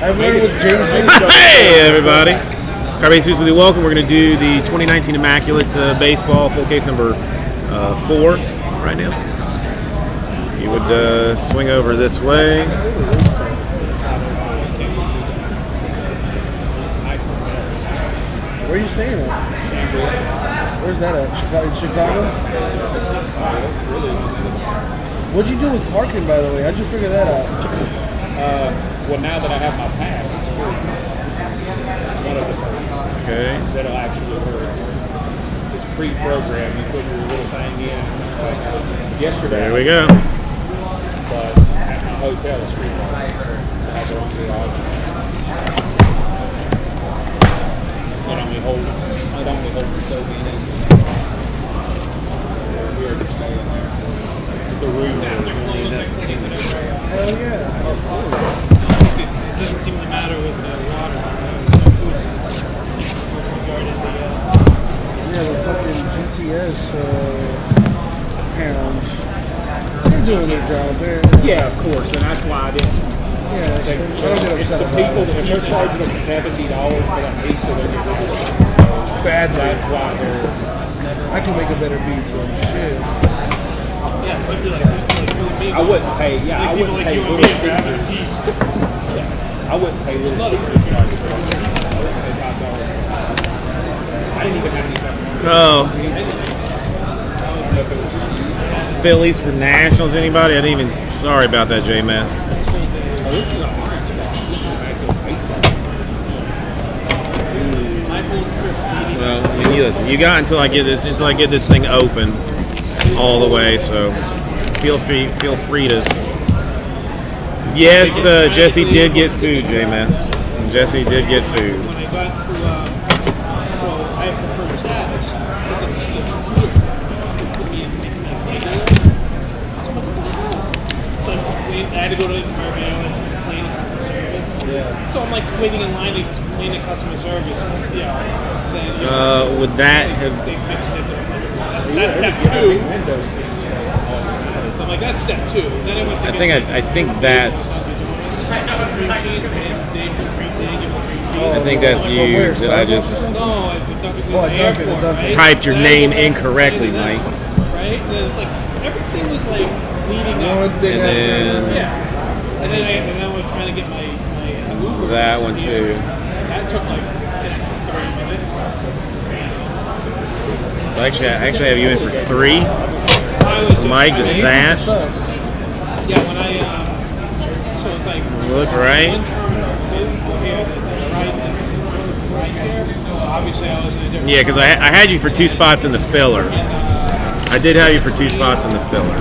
I've learned with Jason. Hey, everybody. Carbe Seuss with you. Welcome. We're going to do the 2019 Immaculate Baseball full case number 4 right now. You would swing over this way. Where are you staying at? Where's that at? Chicago? What'd you do with parking, by the way? How'd you figure that out? Well, now that I have my pass, it's free. One of the things that'll actually work. It's pre-programmed. You put your little thing in. Yesterday. There we go. But at my hotel, it's free. It only holds so many. We're just staying there. The room now, they're closed like 10 minutes. Hell yeah. It doesn't seem to matter with the water. Yeah, the fucking GTS pounds. They're doing their job there. Yeah, of course, and that's why I didn't. Yeah, it's the people that they're charging them $70 for that pizza. They're bad. That's why they're. I can make a better pizza. Shit. Yeah, especially like I wouldn't pay. Yeah, like I wouldn't pay little Caesars. Yeah, I wouldn't pay little Caesars charges. I wouldn't pay $5. I didn't even have any. Oh. Phillies for Nationals. Anybody? I didn't even. Sorry about that, J Mess. This is a orange box. This is an actual baseball. My whole trip. Well, you listen. You got until I get this thing open all the way. So feel free to. Yes, Jesse did get food, J-Mess. Jesse did get food. When I got to, so I prefer status. I had to go to environmental. So I'm like waiting in line to complain to customer service. Yeah. Would that have? They fixed it. That's step 2. I'm like, that's step 2. Then I went to. I think that's. I think that's you that I just typed your name incorrectly, Mike. Right? It's like everything was like leading up. And then yeah. And then I was trying to get my. That one too. That took like 3 minutes. Well, actually, I have you in for 3. Mike, is that? Yeah, when I so it's like look right. Obviously, I was in a different. Yeah, because I had you for 2 spots in the filler. I did have you for 2 spots in the filler.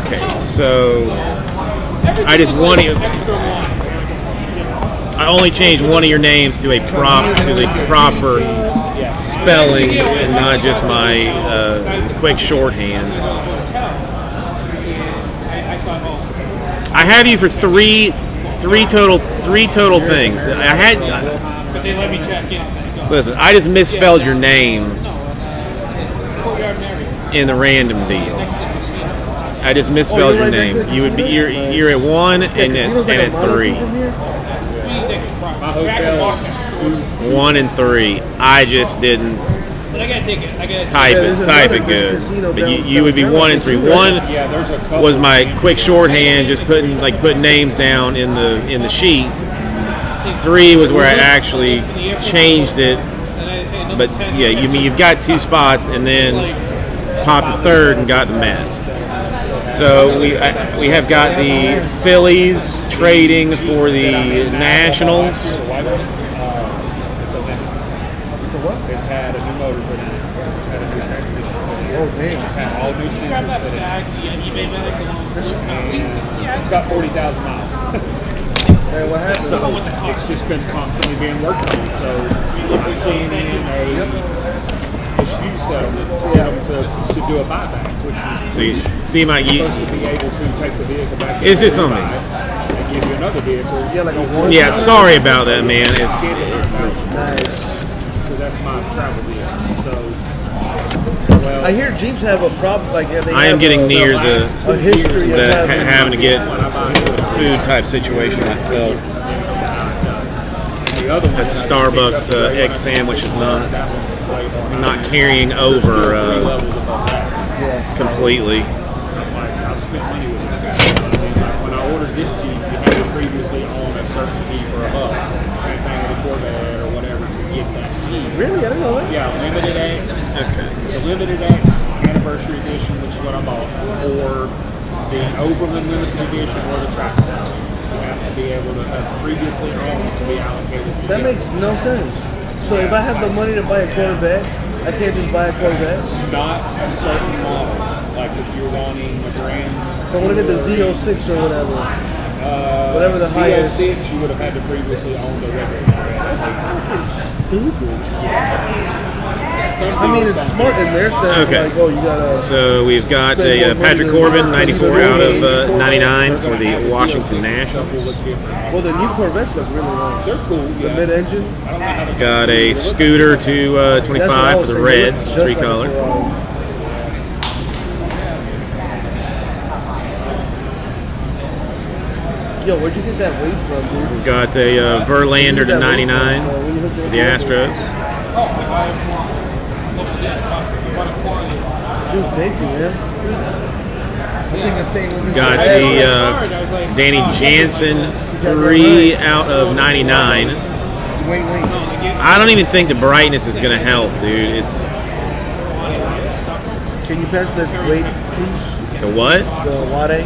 Okay, so. I just wanted. I only changed one of your names to the proper spelling and not just my quick shorthand. I have you for three total things. I had. But they let me check in. Listen, I just misspelled your name in the random deal. I just misspelled your name. You would be you're at 1 and at 3. Yeah. 1 and 3. I just didn't. But I gotta take it. Type it good. But you would be 1 and 3. 1 was my quick shorthand, just putting names down in the sheet. 3 was where I actually changed it. But yeah, you've got 2 spots and then popped the 3rd and got the Mets. So we have got the Phillies trading for the Nationals. It's had a new motor for that. It's had a new transmission. Oh, damn. It's had all new shit. Grab that bag, eBay bag. Yeah, it's got 40,000 miles. What happened? So it's just been constantly being worked on. So we've seen a dispute settlement to do a buyback. So you see my supposed to be able to take the vehicle back. It's just on me. And give you another vehicle. Yeah, like a one. Yeah, sorry about that, man. It's nice. So that's my travel vehicle. So well, I hear Jeeps have a problem. Like I am getting near the history of having to get. food type situation myself. That Starbucks egg sandwich is not carrying over completely. When I ordered this cheese, you had it previously on a certain heat or above. Same thing with the Corvette or whatever to get that cheese. Really? I don't know that. Yeah, limited X. Okay. The limited X anniversary edition, which is what I bought, or the Overland limited edition or the Tri-Star. You have to be able to have previously owned to be allocated to. That makes no sense. So if I have the money to buy a Corvette, I can't just buy a Corvette? Not a certain model. Like if you're wanting a Grand... If I want to get the Z06 or whatever. Whatever the highest... Z06, you would have had to previously own the regular. That's fucking stupid. Yeah. I mean, it's smart in their sense. Okay. Like, oh, you gotta so we've got a Patrick Corbin, 94 out of 99 for the Washington Nationals. Well, the new Corvettes look really nice. They're cool. The mid-engine. Got a Scooter to 25 for the Reds, three-color. Yo, where'd you get that weight from, dude? Got a Verlander to 99 for the Astros. Dude, thank you, man. Got the Danny Jansen, 3 out of 99. I don't even think the brightness is going to help, dude. It's. Can you pass that weight, please? The what? The latte.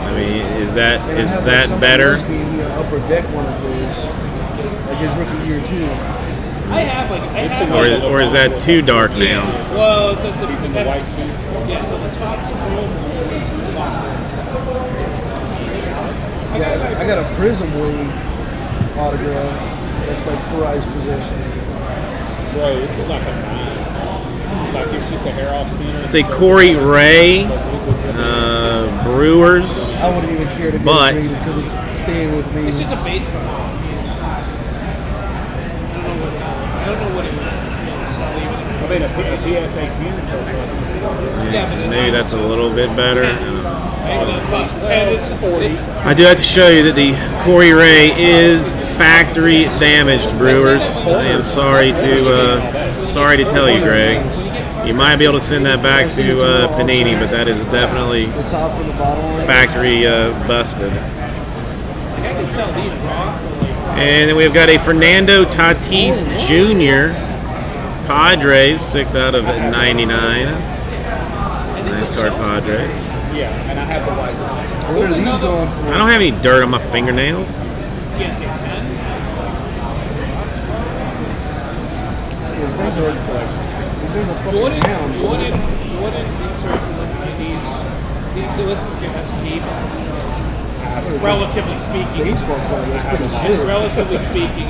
I mean, is that better? UpperDeck one of those, like his rookie year too. I have like or is that too dark now? Well, that's white suit. Yeah, so the top's cool. I got a Prism Wing autograph. That's my prized possession. Bro, this is like a like it's just a hair off center. It's a Corey Ray. Brewers, I wouldn't even care to but because it's staying with me. It's just a base card. I don't know what it means. I mean, a PSA 10 is so good. Yeah, maybe that's a little bit better. I do have to show you that the Corey Ray is factory damaged, Brewers. I am sorry to tell you, Greg. You might be able to send that back to Panini, but that is definitely factory busted. And then we've got a Fernando Tatis Jr. Padres, 6 out of 99. Nice card, Padres. Yeah, and I have the white socks. I don't have any dirt on my fingernails. Yes, you can. Jordan inserts in the 90s, this is going to speak, relatively speaking. Relatively speaking,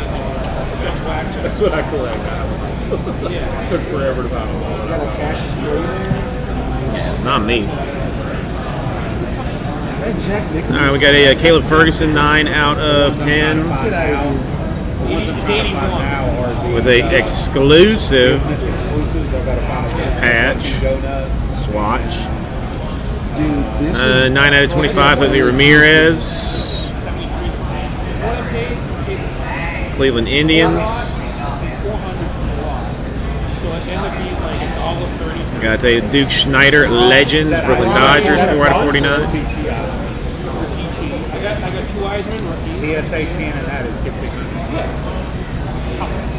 that's what I collect. Yeah. It took forever to buy them all. You got a cash screw there? It's not me. Alright, we got a Caleb Ferguson, 9 out of 10. Get out of here. With a exclusive patch swatch. 9 out of 25, Jose Ramirez. Cleveland Indians. Got a Duke Schneider, Legends, Brooklyn Dodgers, 4 out of 49. I got two Eisman rookies. PSA 10 and that is gifted.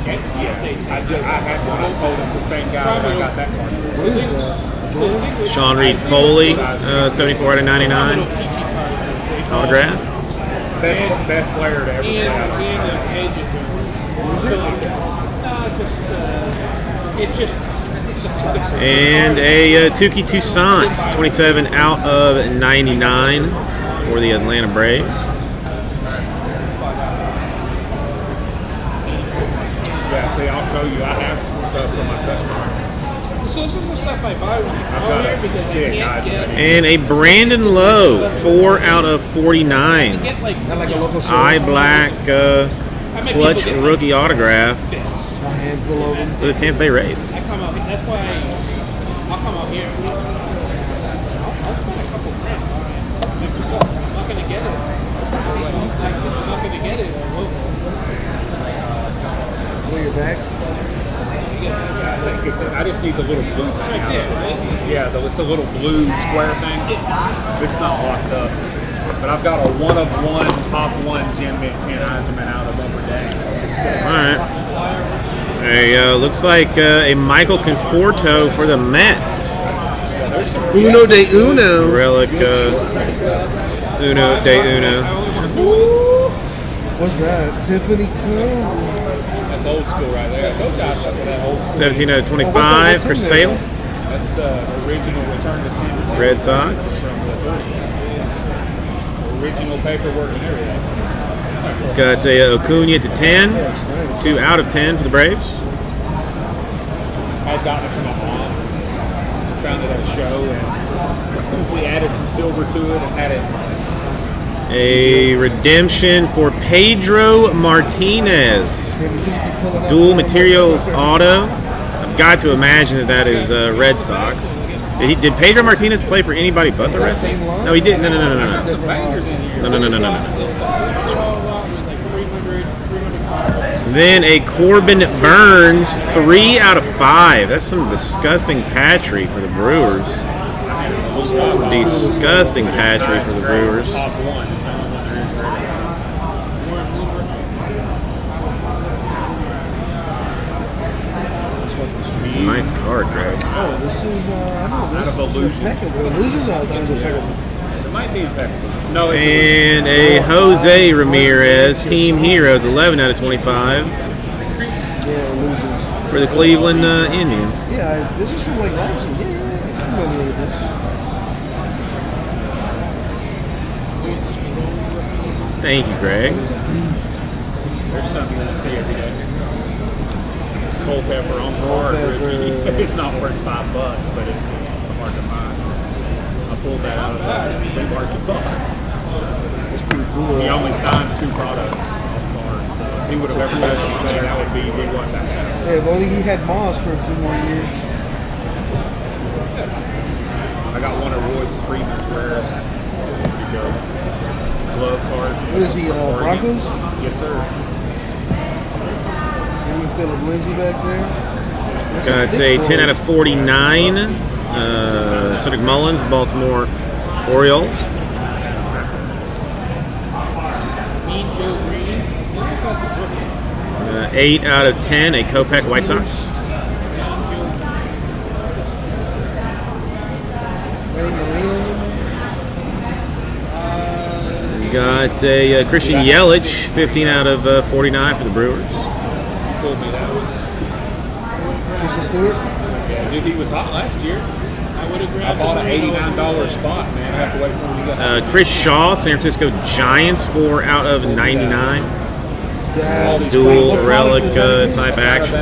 I had one. I sold it to the same guy that I got that card. Sean Reed Foley, 74 out of 99. Autograph. Best player to ever play out of it. And a Tukey Toussaint, 27 out of 99 for the Atlanta Braves. I'll show you. I have stuff for my customer. So this is the stuff I buy when you come here because you can't get. And a Brandon Lowe, 4 out out of 49. Eye black clutch rookie autograph for the Tampa Bay Rays. I just need the little blue thing out of it. Yeah, it's a little blue square thing. It's not locked up. But I've got a one-of-one, top-one Jim Mint-10 Eisenman out of UpperDeck. All right. There you go. Looks like a Michael Conforto for the Mets. Uno de uno. Relic uno de uno. What's that? Tiffany Cooney. Old school right there. So guys, that old school. 17/25 for Sale. That's the original return to center. Red Sox. Original paperwork and everything. Got a Acuña to 10. 2 out of 10 for the Braves. I've gotten it from my mom. Found it at a show and we added some silver to it and had it. A redemption for Pedro Martinez. Dual materials auto. I've got to imagine that that is Red Sox. Did Pedro Martinez play for anybody but the Red Sox? No, he didn't. No. Then a Corbin Burns, 3 out of 5. That's some disgusting patry for the Brewers. Disgusting patry for the Brewers. Nice card, Greg. Oh, this is out of Illusions. It might be impeccable. No, it's and a Jose Ramirez, Team Heroes, 11 out of 25. Yeah, Illusions. For the Cleveland Indians. Yeah, this is from like last year. Yeah, I'm familiar with this. Thank you, Greg. There's something that I see every day. Cold pepper on board. It's not worth $5, but it's just hard to find. I pulled that out of that. It's $2 bucks. He only signed 2 products off card, so if he would have ever done it better, that would be a big one back out. Yeah, if only he had Moss for a few more years. I got one of Royce Freeman's rarest. That's pretty good. Glove card. What is he, Broncos? Yes, sir. Philip Lindsay back there. Got a 10 out of 49. Cedric Mullins, Baltimore Orioles. And, 8 out of 10, a Kopech White Sox. You got a Christian Yelich, 15 out of 49 for the Brewers. Told me that yeah, dude, he was hot last year. I bought an $89 spot, man. I have to wait for him to get Chris Shaw, San Francisco Giants, 4 out of 99. Dual relic type action. I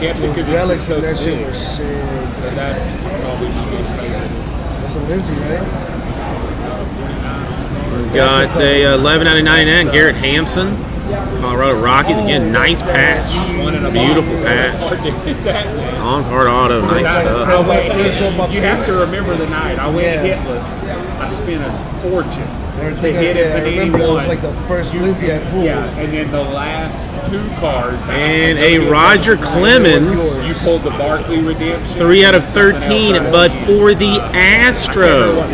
kept it because relics so that shit was sick. But that's probably that's a Lindsay, right? We got a 11 out of 99. Garrett Hampson. Colorado Rockies again, nice patch, beautiful patch. On card auto, nice stuff. You have to remember the night I went hitless. I spent a fortune to hit it. I remember it was like the first movie I pulled. Yeah, and then the last 2 cards. And a Roger Clemens. You pulled the Barkley redemption. 3 out of 13, but for the Astros.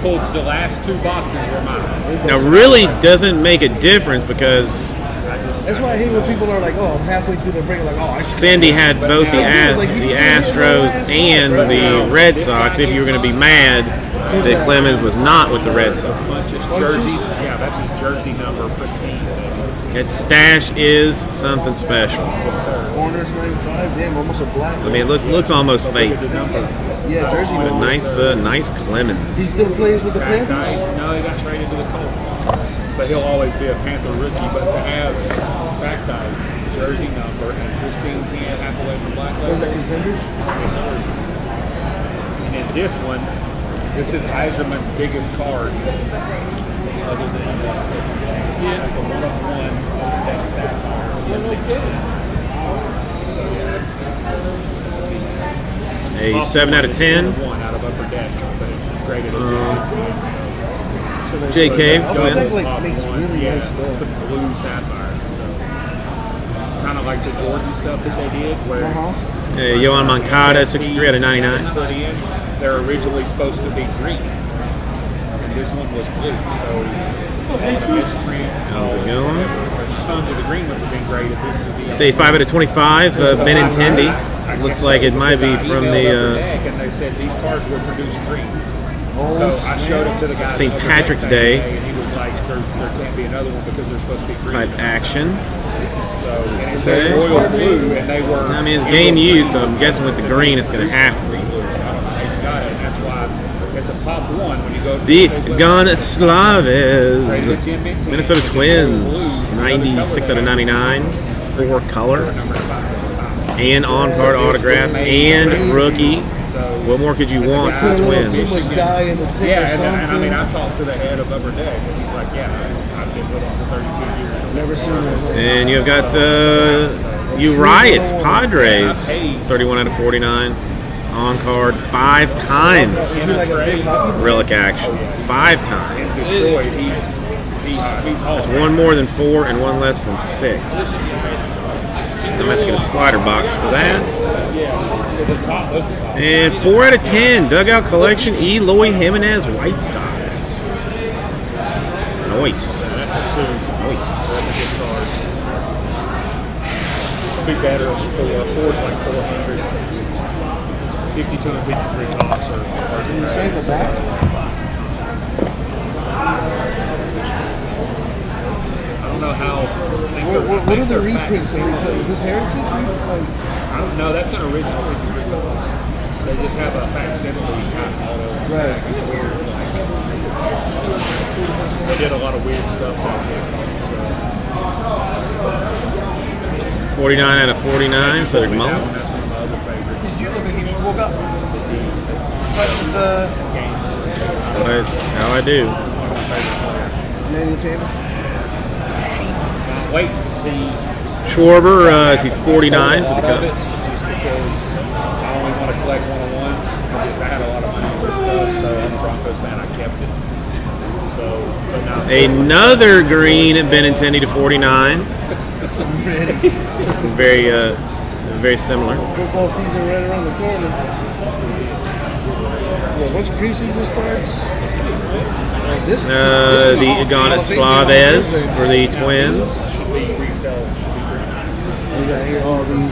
Pulled the last 2 boxes were mine. Now really doesn't make a difference because that's why I hate when people are like, oh, I'm halfway through their break, like, oh. Cindy had both the Astros and the Red Sox. If you were going to be mad that Clemens was not with the Red Sox. Yeah, that's his jersey number, pristine. That stash is something special. Corners 95, damn, almost a black. I mean, it looks almost fake. Yeah, jersey. But a nice, nice Clemens. He still plays with the Panthers? No, he got traded to the Colts. But he'll always be a Panther rookie. But to have Fact Dice, jersey number, and Christine Cann halfway from black level. Was that Contenders? Yes, sir. And then this one, this is Eiserman's biggest card. Other than that's a one-of-one Zach Saps. Yeah, no kidding. So, yeah, that's a beast. a 7 out of 10. J. Cave, Twins. It's the blue sapphire. So it's kind of like the Jordan stuff that they did. Where Yohan Moncada, 63 out of 99. They're originally supposed to be green. And this one was blue. So... How's it going? Tons of agreements have been great. Day 5 out of 25, Benintendi. Looks like it might be from the... And they said these cards were produced free. So I showed it to the guy. St. Patrick's Day. And he was like, there can't be another one because they're supposed to be green. Type action. So it's royal blue, and they were... I mean, it's game used, so I'm guessing with the green it's going to have to be. The Gonsalves, Minnesota Twins, 96 out of 99, four color, and on-card autograph, and rookie. What more could you want for the Twins? Yeah, and I mean, I talked to the head of UpperDeck, and he's like, yeah, I've been with him for 32 years. And you've got Urias, Padres, 31 out of 49. On card 5 times. Relic action 5 times. That's one more than 4 and one less than 6. I'm going to have to get a slider box for that. And 4 out of 10. Dugout collection, Eloy Jimenez, White Sox. Nice. Be better for 400. 52 and 53 tops are the back. I don't know how. What are the reprints? Is this Heritage? I don't know. That's an original 53 tops. They just have a facsimile kind of auto. Right. It's weird. Like, they did a lot of weird stuff on here. So. 49 out of 49, Cedric Mullins. Woke up. That's how I do. Wait to see. Schwarber to 49 for the Cubs. Just because I only want to collect one-on-ones because I had a lot of money for stuff, so I'm a Broncos fan. I kept it. So another green at Benintendi to 49. Very. Very similar. Football season right around the corner. Well, once preseason starts, this the Gonsalves for the Twins.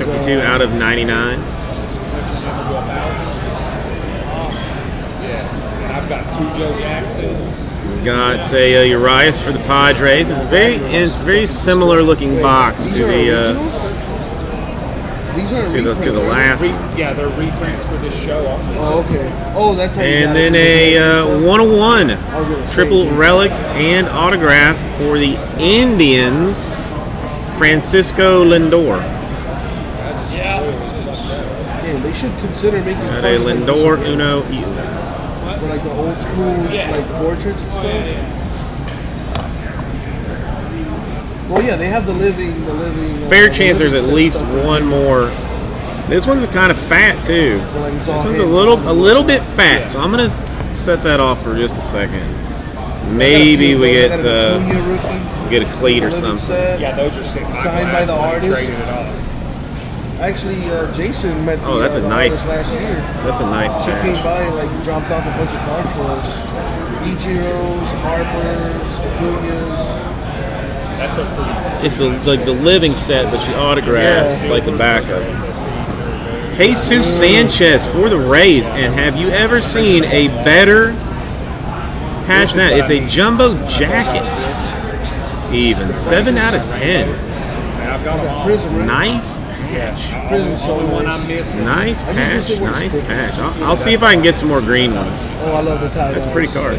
62 out of 99. Yeah, I've got 2 Joe Jacksons. Got a Urias for the Padres. It's a very similar looking box to the. To the last. Yeah, they're reprints for this show. Oh, okay. Oh, that's how. And then a 101 triple relic and autograph for the Indians, Francisco Lindor. Yeah. Man, they should consider making. Got a Lindor Uno. For like the old school like portraits and stuff. Well, yeah, they have the living. Fair chance there's at least one more. This one's kind of fat too. This one's a little bit fat, so I'm gonna set that off for just a second. Maybe we get a cleat or something. Yeah, those are signed by the artist. Actually, Jason met. Oh, that's a nice. Last year. That's a nice patch. She came by and like dropped off a bunch of cards for us. Ichiro's, Harper's, Acuña's. That's a pretty. It's like the living set, but she autographs like the backup. Jesus Sanchez for the Rays, and have you ever seen a better patch than that? It's a jumbo jacket, even 7 out of 10. Nice patch. Nice patch. Nice patch. I'll see if I can get some more green ones. Oh, I love the tie. That's a pretty card.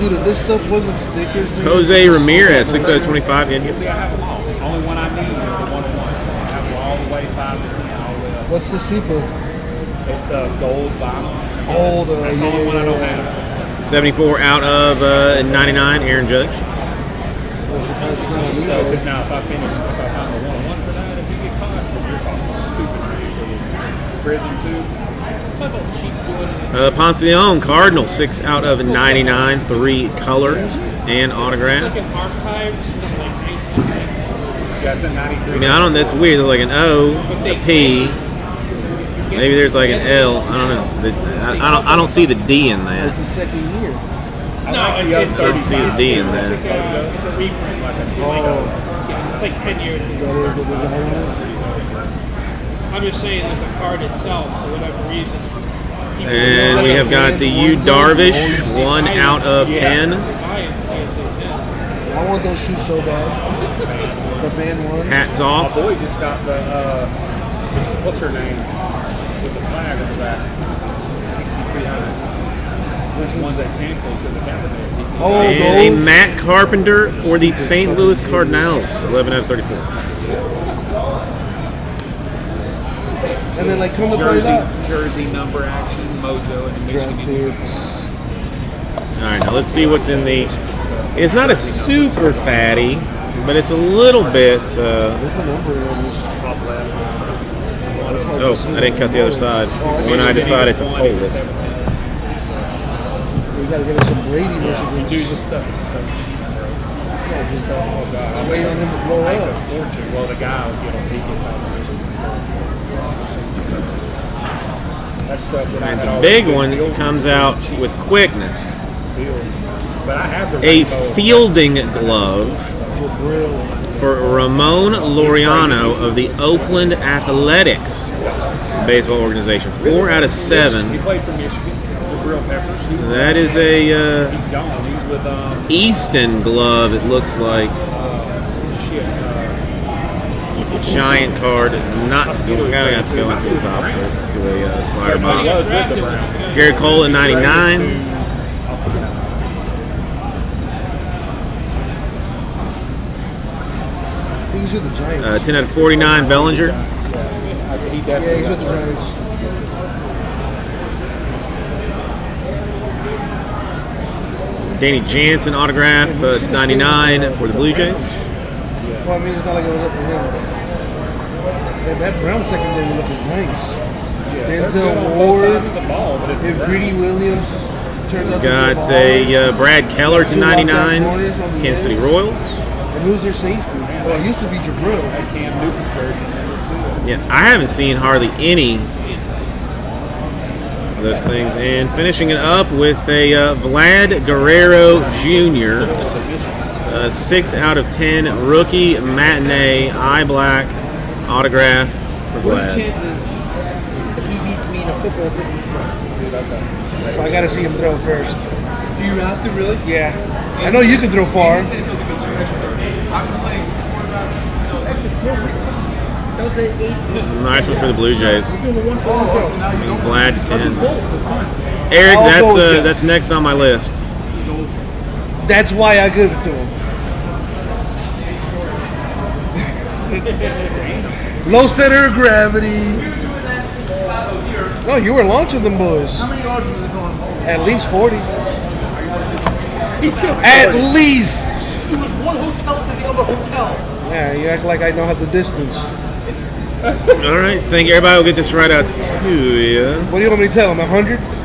Dude, if this stuff wasn't stickers, dude, Jose Ramirez, 6 out of 25. See, I have them all. The only one I need is the 101. I have them all the way 5 to 10. All the way up. What's the super? It's a gold vinyl. Oh, that's the only one I don't have. 74 out of 99, Aaron Judge. So, because now if I find the 101 for that, it'd be a good time. You're talking stupid. prison too. Ponce de Leon, Cardinals, 6 out of 99, 3 color and autograph. I mean, I don't. That's weird. There's like an O, a P. Maybe there's like an L. I don't know. I don't see the D in that. It's the second year. No, I don't see the D in that. It's a reprint. It's like 10 years. I'm just saying that the card itself, for whatever reason. And we have got the Yu Darvish, 1 out of 10. I want those shoes so bad. The fan one. Hats off. My boy just got the what's her name with the flag on the back. 6,300. Which ones that canceled because it happened there? Oh, and a Matt Carpenter for the St. Louis Cardinals, 11 out of 34. And then, like, come up jersey number action, mojo, and draft picks. All right, now let's see what's in the. It's not a super fatty, but it's a little bit. Oh, I didn't cut the other side when I decided to hold it. We gotta get us some Brady. Yeah, dude, this stuff is so cheap. I'm waiting on him to blow up. Well, the guy will get a peek at it. And the big one comes out with quickness. A fielding glove for Ramon Laureano of the Oakland Athletics baseball organization. 4 out of 7. That is a Easton glove, it looks like. Giant card, not gotta have to go into the top to a slider box. Gary Cole at 99. These are the Giants. 10 out of 49. Bellinger. Danny Jansen autograph. It's 99 for the Blue Jays. Well, I mean, it's not like it was up to him. Yeah, that Brown secondary looking nice. Yeah, Denzel Ward, the ball, but if Greedy Williams turns up. Got a Brad Keller to 99, Kansas City Royals. And who's their safety? Well, it used to be Jabril. That Cam Newton's version. Yeah, I haven't seen hardly any of those things. And finishing it up with a Vlad Guerrero Jr., 6 out of 10, rookie matinee, eye black. Autograph for Vlad. What are the chances that he beats me in a football distance throw? Dude, I've got some. I gotta see him throw first. Do you have to really? Yeah. I know you can throw far. I'm playing quarterback. Nice one for the Blue Jays. Vlad to 10. Eric, that's next on my list. That's why I give it to him. Low center of gravity. No, you were launching them boys. How many yards was it going? At least 40. He said 40. At least. It was one hotel to the other hotel. Yeah, you act like I know how the distance. All right, thank you. Everybody will get this right out to you. What do you want me to tell him? 100?